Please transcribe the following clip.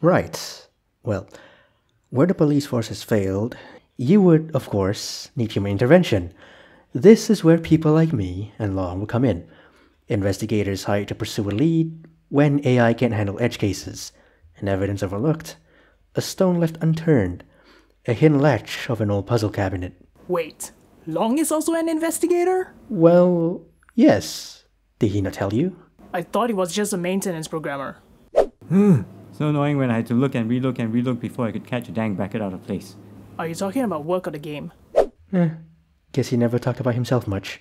Right. Well, where the police force has failed, you would, of course, need human intervention. This is where people like me and Long will come in. Investigators hired to pursue a lead when AI can't handle edge cases, and evidence overlooked, a stone left unturned, a hidden latch of an old puzzle cabinet. Wait, Long is also an investigator? Well, yes. Did he not tell you? I thought he was just a maintenance programmer. So annoying when I had to look and relook before I could catch a dang bracket out of place. Are you talking about work or the game? Guess he never talked about himself much.